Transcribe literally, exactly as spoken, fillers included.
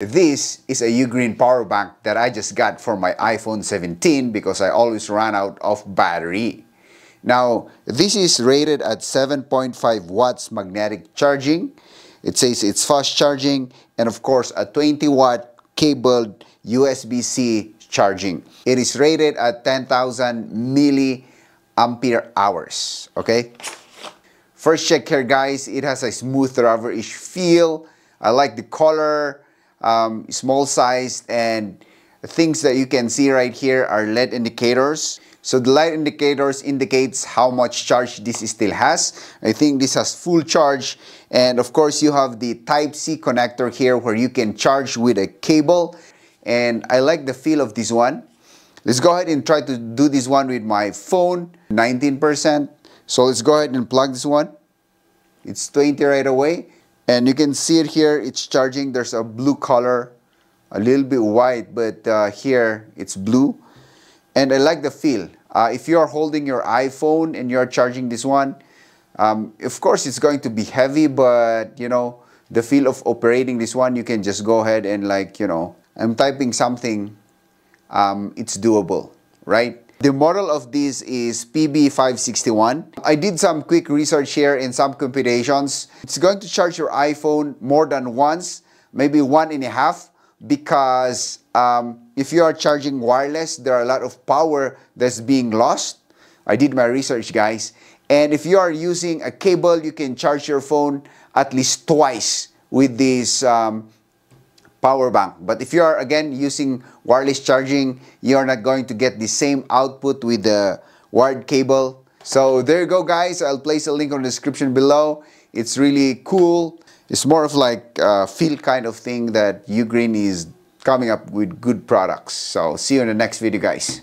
This is a Ugreen power bank that I just got for my iPhone seventeen because I always run out of battery. Now, this is rated at seven point five watts magnetic charging. It says it's fast charging and of course a twenty watt cabled U S B C charging. It is rated at ten thousand milliampere hours, okay? First check here, guys, it has a smooth rubber-ish feel. I like the color. Um, small sized, and things that you can see right here are L E D indicators. So the light indicators indicates how much charge this still has. I think this has full charge, and of course you have the Type C connector here where you can charge with a cable, and I like the feel of this one. Let's go ahead and try to do this one with my phone. Nineteen percent. So let's go ahead and plug this one. It's twenty right away. And you can see it here, it's charging. There's a blue color, a little bit white, but uh, here it's blue. And I like the feel. Uh, if you are holding your iPhone and you're charging this one, um, of course it's going to be heavy, but you know, the feel of operating this one, you can just go ahead and, like, you know, I'm typing something, um, it's doable, right? The model of this is P B five sixty-one. I did some quick research here and some computations. It's going to charge your iPhone more than once, maybe one and a half, because um, if you are charging wireless, there are a lot of power that's being lost. I did my research, guys. And if you are using a cable, you can charge your phone at least twice with this um, power bank. But if you are, again, using wireless charging, you're not going to get the same output with the wired cable. So there you go, guys. I'll place a link on the description below. It's really cool. It's more of like a feel kind of thing that Ugreen is coming up with good products. So see you in the next video, guys.